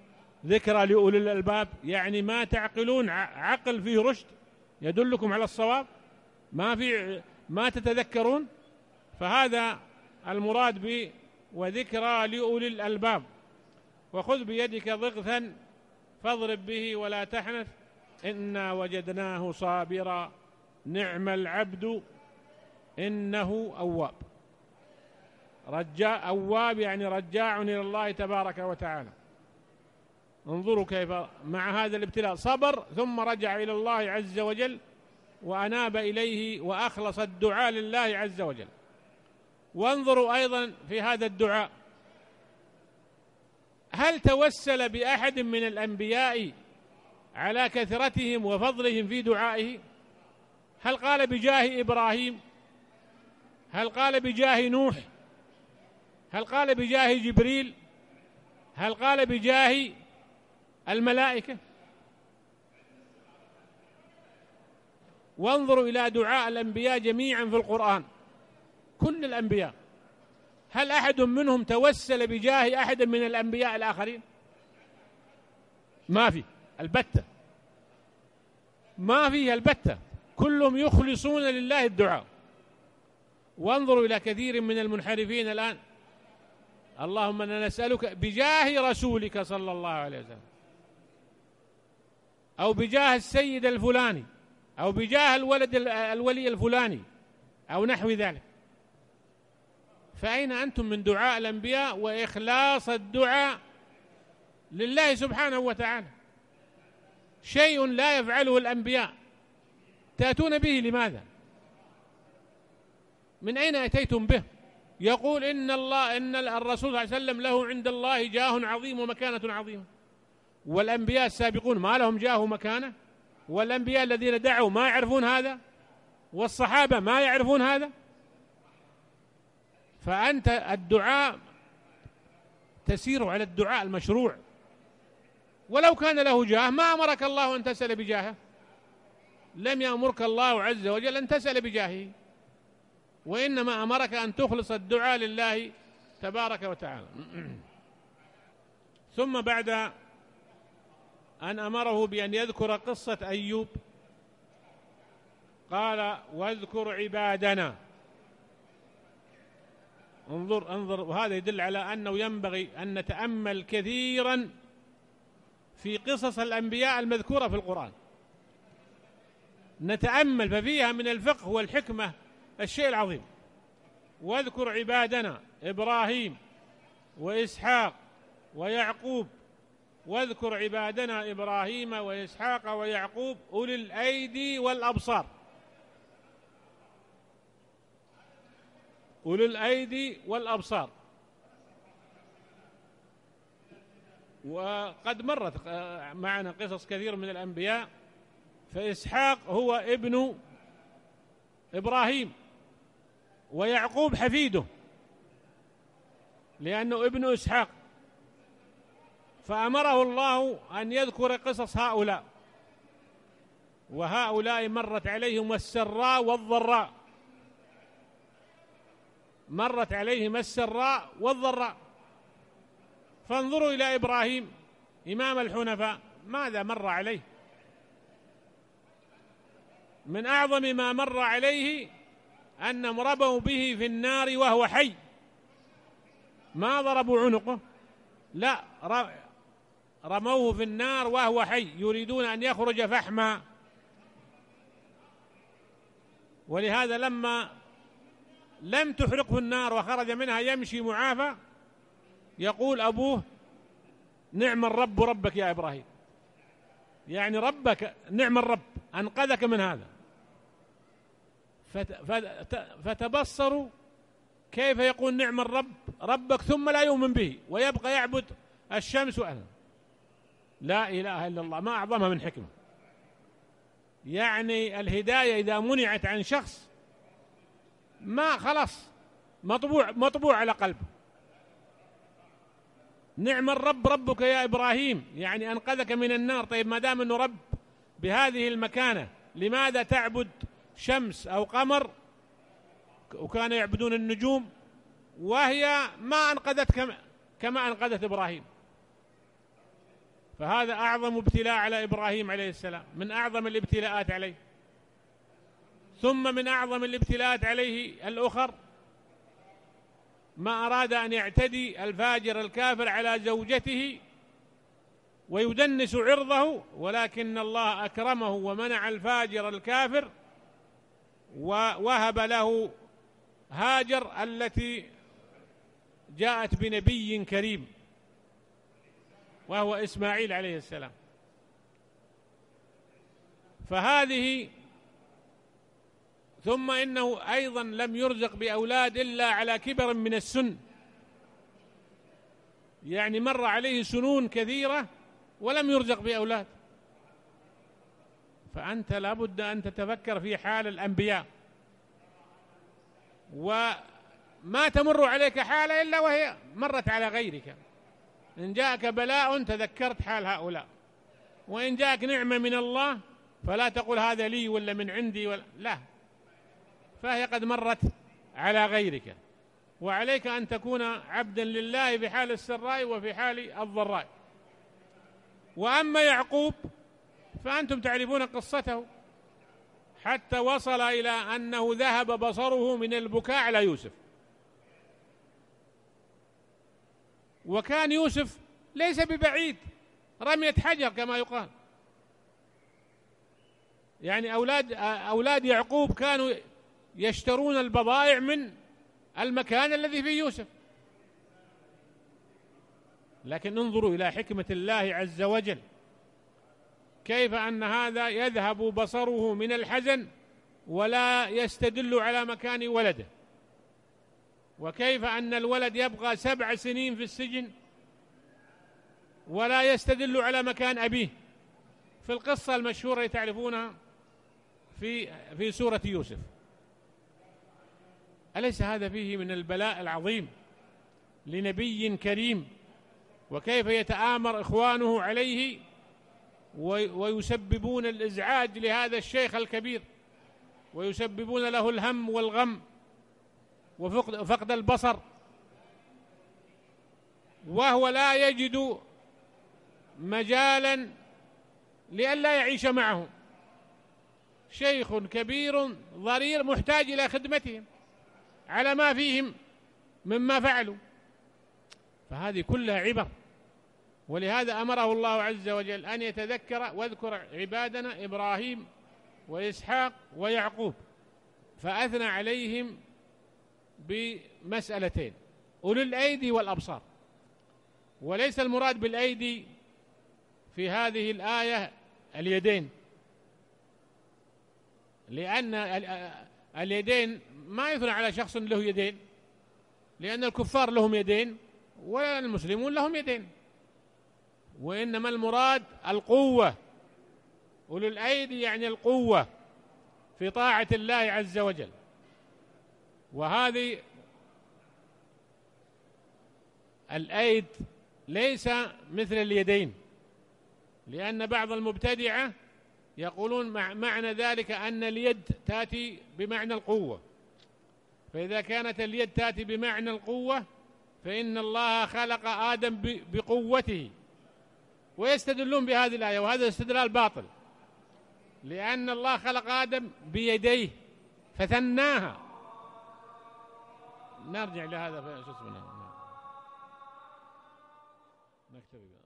ذكرى لأولي الألباب. يعني ما تعقلون عقل فيه رشد يدلكم على الصواب، ما في ما تتذكرون، فهذا المراد به وذكرى لأولي الألباب. وخذ بيدك ضغثا فاضرب به ولا تحنث إنا وجدناه صابرا نعم العبد إنه أواب. رجاء أواب يعني رجاع إلى الله تبارك وتعالى. انظروا كيف مع هذا الابتلاء صبر ثم رجع إلى الله عز وجل وأناب إليه وأخلص الدعاء لله عز وجل. وانظروا أيضا في هذا الدعاء، هل توسل بأحد من الأنبياء على كثرتهم وفضلهم في دعائه؟ هل قال بجاه إبراهيم؟ هل قال بجاه نوح؟ هل قال بجاه جبريل؟ هل قال بجاه الملائكة؟ وانظروا إلى دعاء الأنبياء جميعا في القرآن، كل الأنبياء هل أحد منهم توسل بجاه أحد من الأنبياء الآخرين؟ ما في البتة، ما في البتة، كلهم يخلصون لله الدعاء. وانظروا إلى كثير من المنحرفين الآن. اللهم أنا نسألك بجاه رسولك صلى الله عليه وسلم، أو بجاه السيد الفلاني، أو بجاه الولد الولي الفلاني، أو نحو ذلك. فأين أنتم من دعاء الأنبياء وإخلاص الدعاء لله سبحانه وتعالى؟ شيء لا يفعله الأنبياء تأتون به، لماذا؟ من أين أتيتم به؟ يقول إن الله إن الرسول صلى الله عليه وسلم له عند الله جاه عظيم ومكانة عظيمة، والأنبياء السابقون ما لهم جاه ومكانة؟ والأنبياء الذين دعوا ما يعرفون هذا؟ والصحابة ما يعرفون هذا؟ فأنت الدعاء تسير على الدعاء المشروع، ولو كان له جاه ما أمرك الله أن تسأل بجاهه، لم يأمرك الله عز وجل أن تسأل بجاهه، وإنما أمرك أن تخلص الدعاء لله تبارك وتعالى. ثم بعد أن أمره بأن يذكر قصة أيوب قال واذكر عبادنا. انظر انظر وهذا يدل على أنه ينبغي أن نتأمل كثيرا في قصص الأنبياء المذكورة في القرآن، نتأمل، ففيها من الفقه والحكمة الشيء العظيم. واذكر عبادنا إبراهيم وإسحاق ويعقوب، واذكر عبادنا إبراهيم وإسحاق ويعقوب أولي الأيدي والأبصار. أولي الأيدي والأبصار، وقد مرت معنا قصص كثير من الأنبياء. فإسحاق هو ابن إبراهيم، ويعقوب حفيده لأنه ابن إسحاق، فأمره الله أن يذكر قصص هؤلاء، وهؤلاء مرت عليهم السراء والضراء، مرت عليهم السراء والضراء. فانظروا إلى إبراهيم إمام الحنفاء، ماذا مر عليه؟ من أعظم ما مر عليه أن ضربوا به في النار وهو حي، ما ضربوا عنقه، لا، رموه في النار وهو حي، يريدون أن يخرج فحما. ولهذا لما لم تحرقه النار وخرج منها يمشي معافى، يقول أبوه نعم الرب ربك يا إبراهيم، يعني ربك نعم الرب أنقذك من هذا. فتبصروا كيف يقول نعم الرب ربك ثم لا يؤمن به ويبقى يعبد الشمس وأهلا. لا إله إلا الله، ما أعظمها من حكمة. يعني الهداية إذا منعت عن شخص ما خلاص مطبوع, مطبوع على قلبه. نعم الرب ربك يا إبراهيم، يعني أنقذك من النار. طيب ما دام أنه رب بهذه المكانة، لماذا تعبد شمس أو قمر؟ وكانوا يعبدون النجوم، وهي ما أنقذتك كما أنقذت إبراهيم. فهذا أعظم ابتلاء على إبراهيم عليه السلام، من أعظم الابتلاءات عليه. ثم من أعظم الابتلاءات عليه الأخر ما أراد أن يعتدي الفاجر الكافر على زوجته ويدنس عرضه، ولكن الله أكرمه ومنع الفاجر الكافر ووهب له هاجر التي جاءت بنبي كريم وهو إسماعيل عليه السلام. فهذه، ثم إنه أيضا لم يرزق بأولاد إلا على كبر من السن، يعني مر عليه سنون كثيرة ولم يرزق بأولاد. فأنت لابد أن تتفكر في حال الأنبياء، وما تمر عليك حالة إلا وهي مرت على غيرك. إن جاءك بلاء تذكرت حال هؤلاء، وإن جاءك نعمة من الله فلا تقل هذا لي ولا من عندي ولا، لا، فهي قد مرت على غيرك. وعليك أن تكون عبدا لله بحال السراء وفي حال الضراء. وأما يعقوب فأنتم تعرفون قصته، حتى وصل إلى أنه ذهب بصره من البكاء على يوسف. وكان يوسف ليس ببعيد، رمية حجر كما يقال. يعني أولاد, أولاد يعقوب كانوا يشترون البضائع من المكان الذي فيه يوسف. لكن انظروا إلى حكمة الله عز وجل، كيف أن هذا يذهب بصره من الحزن ولا يستدل على مكان ولده، وكيف أن الولد يبقى سبع سنين في السجن ولا يستدل على مكان أبيه، في القصة المشهورة تعرفونها في, في سورة يوسف. أليس هذا فيه من البلاء العظيم لنبي كريم؟ وكيف يتآمر إخوانه عليه ويسببون الإزعاج لهذا الشيخ الكبير، ويسببون له الهم والغم وفقد البصر، وهو لا يجد مجالا لئلا يعيش معهم. شيخ كبير ضرير محتاج إلى خدمتهم على ما فيهم مما فعلوا. فهذه كلها عبر، ولهذا أمره الله عز وجل أن يتذكر: واذكر عبادنا إبراهيم وإسحاق ويعقوب. فأثنى عليهم بمسألتين: أولي الأيدي والأبصار. وليس المراد بالأيدي في هذه الآية اليدين، لأن اليدين ما يثنى على شخص له يدين، لأن الكفار لهم يدين والمسلمون لهم يدين، وإنما المراد القوة. أولو الأيدي يعني القوة في طاعة الله عز وجل. وهذه الأيد ليس مثل اليدين، لأن بعض المبتدعة يقولون معنى ذلك أن اليد تأتي بمعنى القوة، فإذا كانت اليد تأتي بمعنى القوة فإن الله خلق آدم بقوته، ويستدلون بهذه الآية، وهذا استدلال باطل، لأن الله خلق آدم بيديه فثناها. نرجع لهذا شو اسمه نكتفي.